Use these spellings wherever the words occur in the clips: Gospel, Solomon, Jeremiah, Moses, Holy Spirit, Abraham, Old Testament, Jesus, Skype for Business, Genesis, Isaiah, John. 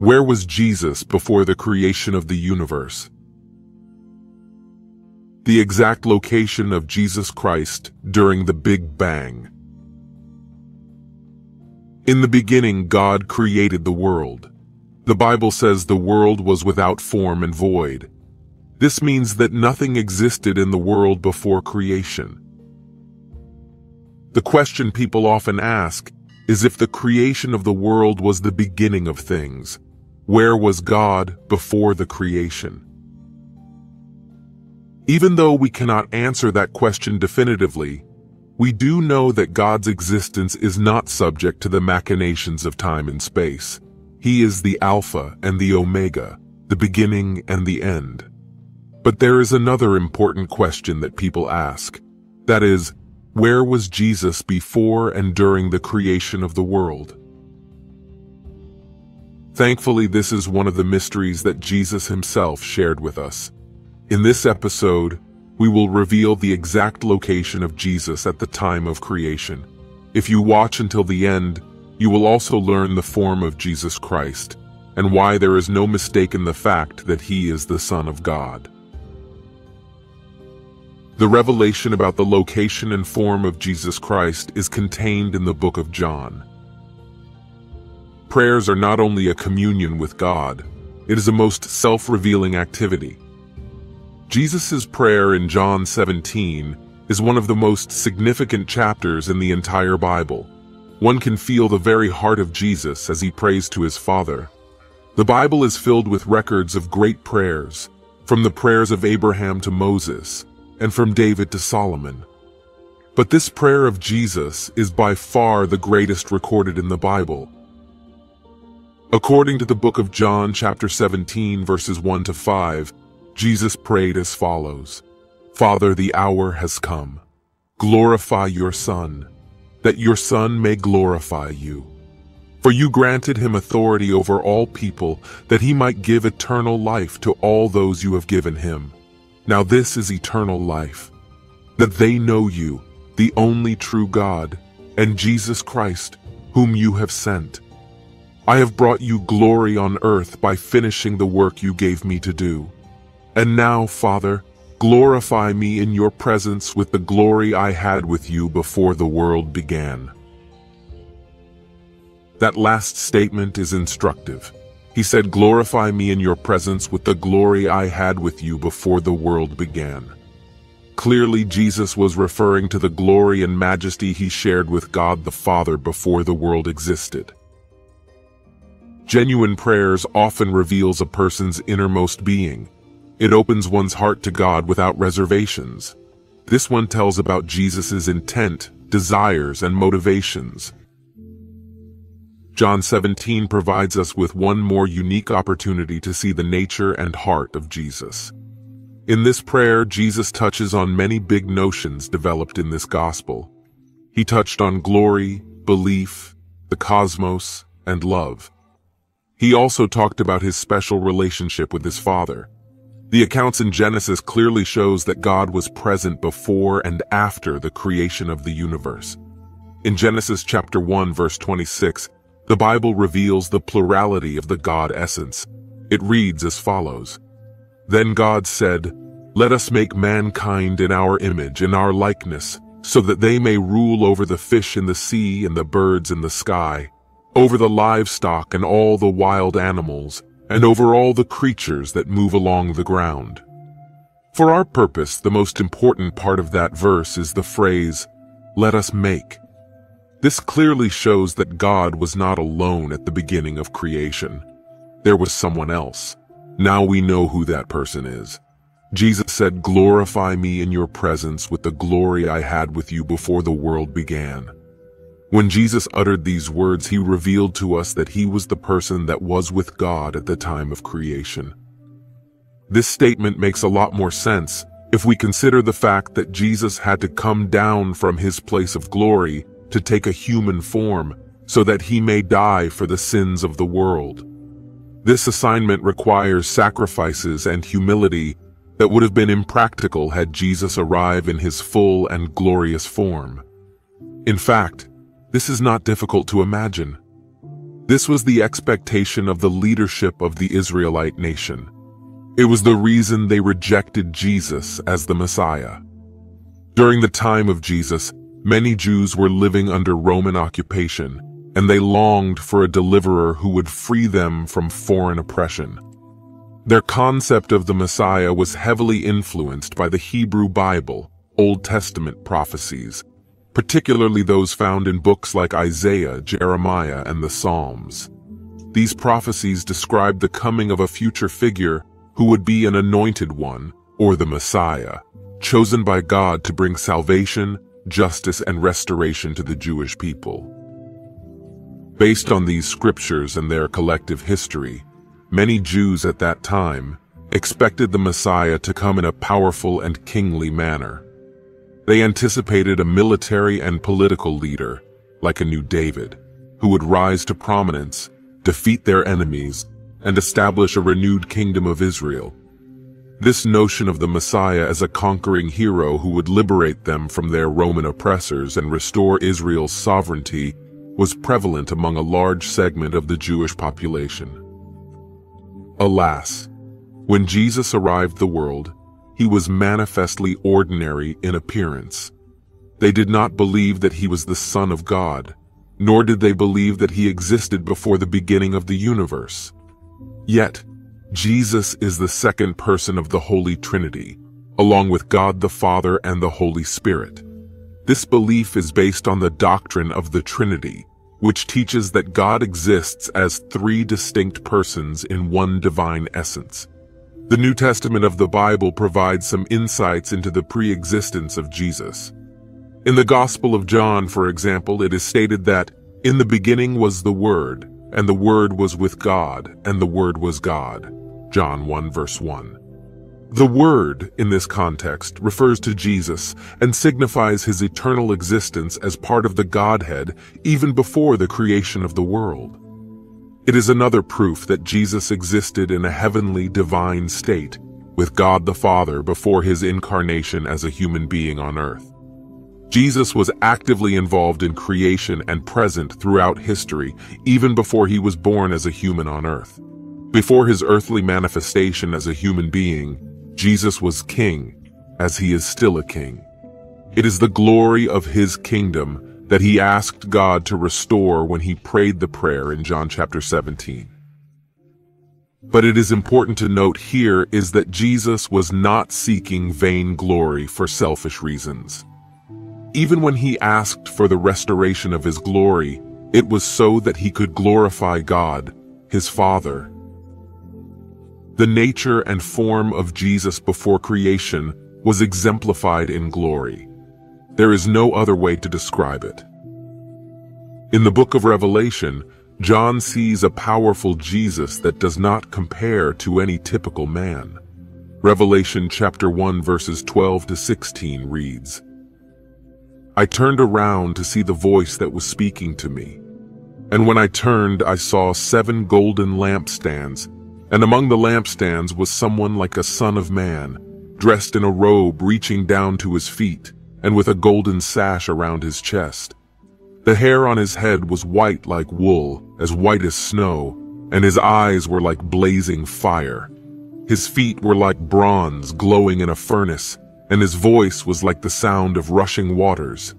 Where was Jesus before the creation of the universe? The exact location of Jesus Christ during the Big Bang. In the beginning, God created the world. The Bible says the world was without form and void. This means that nothing existed in the world before creation. The question people often ask is if the creation of the world was the beginning of things, where was God before the creation? Even though we cannot answer that question definitively, we do know that God's existence is not subject to the machinations of time and space. He is the Alpha and the Omega, the beginning and the end. But there is another important question that people ask. That is, where was Jesus before and during the creation of the world? Thankfully, this is one of the mysteries that Jesus himself shared with us. In this episode, we will reveal the exact location of Jesus at the time of creation. If you watch until the end, you will also learn the form of Jesus Christ and why there is no mistake in the fact that he is the Son of God. The revelation about the location and form of Jesus Christ is contained in the book of John. Prayers are not only a communion with God, it is a most self-revealing activity. Jesus' prayer in John 17 is one of the most significant chapters in the entire Bible. One can feel the very heart of Jesus as he prays to his Father. The Bible is filled with records of great prayers, from the prayers of Abraham to Moses, and from David to Solomon. But this prayer of Jesus is by far the greatest recorded in the Bible. According to the book of John, chapter 17, verses 1 to 5, Jesus prayed as follows: Father, the hour has come. Glorify your Son, that your Son may glorify you. For you granted him authority over all people, that he might give eternal life to all those you have given him. Now this is eternal life, that they know you, the only true God, and Jesus Christ, whom you have sent. I have brought you glory on earth by finishing the work you gave me to do. And now, Father, glorify me in your presence with the glory I had with you before the world began. That last statement is instructive. He said, glorify me in your presence with the glory I had with you before the world began. Clearly, Jesus was referring to the glory and majesty he shared with God the Father before the world existed. Genuine prayers often reveals a person's innermost being. It opens one's heart to God without reservations. This one tells about Jesus' intent, desires, and motivations. John 17 provides us with one more unique opportunity to see the nature and heart of Jesus. In this prayer, Jesus touches on many big notions developed in this gospel. He touched on glory, belief, the cosmos, and love. He also talked about his special relationship with his Father. The accounts in Genesis clearly shows that God was present before and after the creation of the universe. In Genesis chapter 1, verse 26, the Bible reveals the plurality of the God essence. It reads as follows: Then God said, Let us make mankind in our image, in our likeness, so that they may rule over the fish in the sea and the birds in the sky, over the livestock and all the wild animals, and over all the creatures that move along the ground. For our purpose, the most important part of that verse is the phrase, let us make. This clearly shows that God was not alone at the beginning of creation. There was someone else. Now we know who that person is. Jesus said, glorify me in your presence with the glory I had with you before the world began. When Jesus uttered these words, he revealed to us that he was the person that was with God at the time of creation. This statement makes a lot more sense if we consider the fact that Jesus had to come down from his place of glory to take a human form so that he may die for the sins of the world. This assignment requires sacrifices and humility that would have been impractical had Jesus arrived in his full and glorious form. In fact, this is not difficult to imagine. This was the expectation of the leadership of the Israelite nation. It was the reason they rejected Jesus as the Messiah. During the time of Jesus, many Jews were living under Roman occupation, and they longed for a deliverer who would free them from foreign oppression. Their concept of the Messiah was heavily influenced by the Hebrew Bible, Old Testament prophecies, particularly those found in books like Isaiah, Jeremiah, and the Psalms. These prophecies described the coming of a future figure who would be an anointed one, or the Messiah, chosen by God to bring salvation, justice, and restoration to the Jewish people. Based on these scriptures and their collective history, many Jews at that time expected the Messiah to come in a powerful and kingly manner. They anticipated a military and political leader, like a new David, who would rise to prominence, defeat their enemies, and establish a renewed kingdom of Israel. This notion of the Messiah as a conquering hero who would liberate them from their Roman oppressors and restore Israel's sovereignty was prevalent among a large segment of the Jewish population. Alas, when Jesus arrived the world, he was manifestly ordinary in appearance. They did not believe that he was the Son of God, nor did they believe that he existed before the beginning of the universe. Yet, Jesus is the second person of the Holy Trinity, along with God the Father and the Holy Spirit. This belief is based on the doctrine of the Trinity, which teaches that God exists as three distinct persons in one divine essence. The New Testament of the Bible provides some insights into the pre-existence of Jesus. In the Gospel of John, for example, it is stated that, "In the beginning was the Word, and the Word was with God, and the Word was God." John 1, verse 1. The Word, in this context, refers to Jesus and signifies his eternal existence as part of the Godhead even before the creation of the world. It is another proof that Jesus existed in a heavenly divine state with God the Father before his incarnation as a human being on earth. Jesus was actively involved in creation and present throughout history even before he was born as a human on earth. Before his earthly manifestation as a human being, Jesus was king, as he is still a king. It is the glory of his kingdom that he asked God to restore when he prayed the prayer in John chapter 17. But it is important to note here is that Jesus was not seeking vain glory for selfish reasons. Even when he asked for the restoration of his glory, it was so that he could glorify God, his Father. The nature and form of Jesus before creation was exemplified in glory. There is no other way to describe it. In the book of Revelation, John sees a powerful Jesus that does not compare to any typical man. Revelation chapter 1 verses 12 to 16 reads, "I turned around to see the voice that was speaking to me. And when I turned, I saw 7 golden lampstands, and among the lampstands was someone like a son of man, dressed in a robe reaching down to his feet, and with a golden sash around his chest. The hair on his head was white like wool, as white as snow, and his eyes were like blazing fire. His feet were like bronze glowing in a furnace, and his voice was like the sound of rushing waters.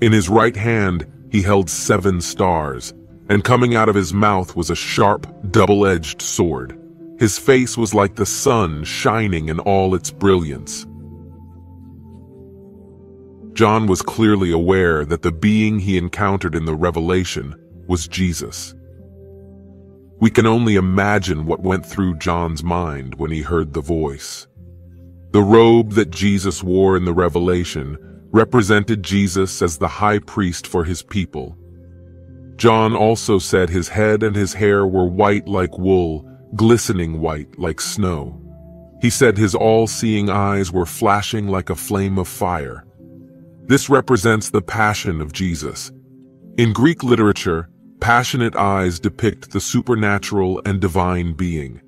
In his right hand he held 7 stars, and coming out of his mouth was a sharp, double-edged sword. His face was like the sun shining in all its brilliance." John was clearly aware that the being he encountered in the Revelation was Jesus. We can only imagine what went through John's mind when he heard the voice. The robe that Jesus wore in the Revelation represented Jesus as the high priest for his people. John also said his head and his hair were white like wool, glistening white like snow. He said his all-seeing eyes were flashing like a flame of fire. This represents the passion of Jesus. In Greek literature, passionate eyes depict the supernatural and divine being.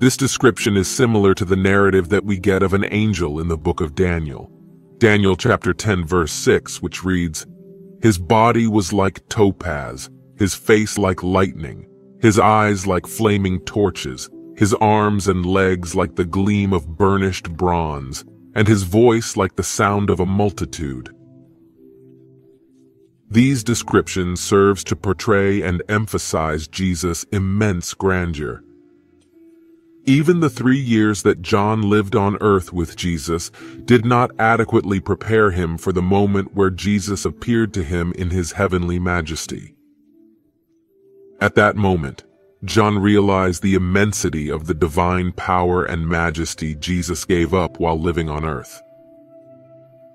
This description is similar to the narrative that we get of an angel in the book of Daniel. Daniel chapter 10 verse 6, which reads, "His body was like topaz, his face like lightning, his eyes like flaming torches, his arms and legs like the gleam of burnished bronze, and his voice like the sound of a multitude. These descriptions serves to portray and emphasize Jesus' immense grandeur. Even the 3 years that John lived on earth with Jesus did not adequately prepare him for the moment where Jesus appeared to him in his heavenly majesty. At that moment, John realized the immensity of the divine power and majesty Jesus gave up while living on earth.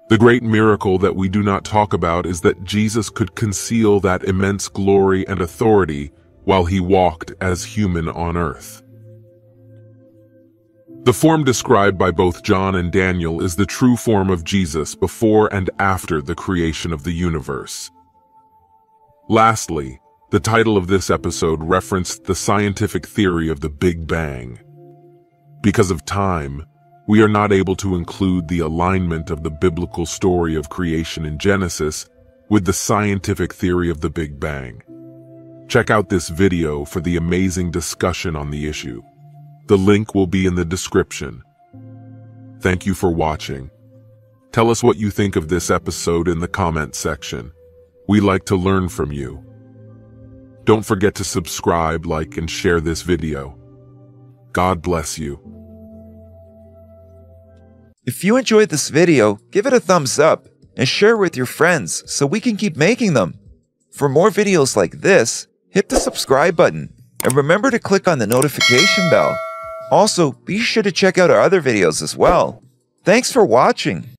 The great miracle that we do not talk about is that Jesus could conceal that immense glory and authority while he walked as human on earth. The form described by both John and Daniel is the true form of Jesus before and after the creation of the universe. Lastly, the title of this episode referenced the scientific theory of the Big Bang. Because of time, we are not able to include the alignment of the biblical story of creation in Genesis with the scientific theory of the Big Bang. Check out this video for the amazing discussion on the issue. The link will be in the description. Thank you for watching. Tell us what you think of this episode in the comment section. We like to learn from you. Don't forget to subscribe, like, and share this video. God bless you. If you enjoyed this video, give it a thumbs up and share with your friends so we can keep making them. For more videos like this, hit the subscribe button and remember to click on the notification bell. Also, be sure to check out our other videos as well. Thanks for watching.